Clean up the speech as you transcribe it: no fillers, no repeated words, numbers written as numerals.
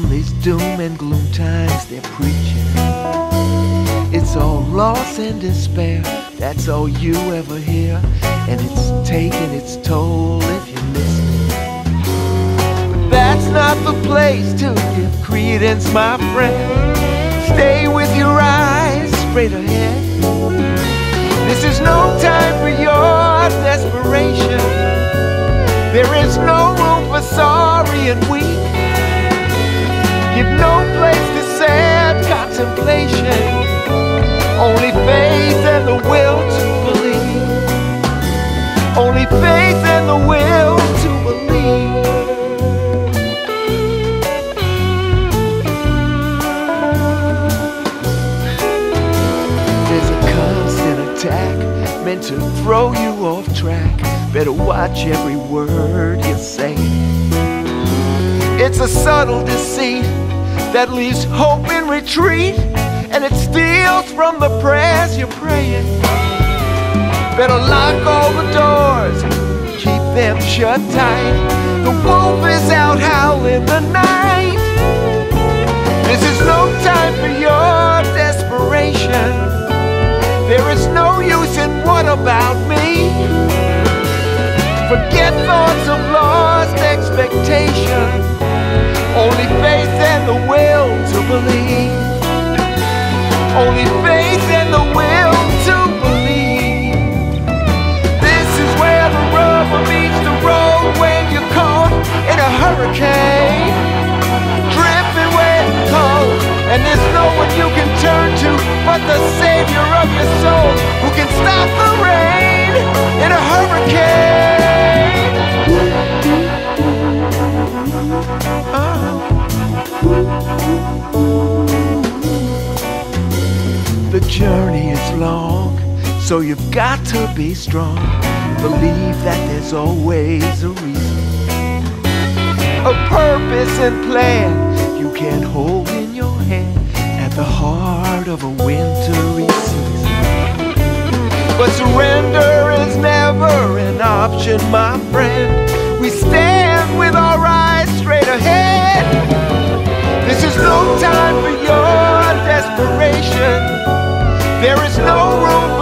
from these doom and gloom times they're preaching. It's all loss and despair, that's all you ever hear, and it's taking its toll if you miss it. But that's not the place to give credence, my friend. Stay with your eyes straight ahead. This is no time for your desperation. There is no room for sorry and weak. Give no place to sad contemplation, only faith and the will to believe. Only faith and the will to believe. Meant to throw you off track, better watch every word you say. It's a subtle deceit that leaves hope in retreat, and it steals from the prayers you're praying. Better lock all the doors, keep them shut tight. The wolf is out howling the night. This is no time for your desperation. There is no use in what about me? Forget thoughts of lost expectation. Only faith and the will to believe. Only faith and the will to believe. This is where the rubber meets the road when you're caught in a hurricane. Drifting where it's cold, and there's no one you can turn to but the Savior of your soul, who can stop the rain in a hurricane. The journey is long, so you've got to be strong. Believe that there's always a reason, a purpose and plan you can hold in your hand at the heart of a wintry season. But surrender is never an option, my friend. We stand with our eyes straight ahead. This is no time for your desperation. There is no room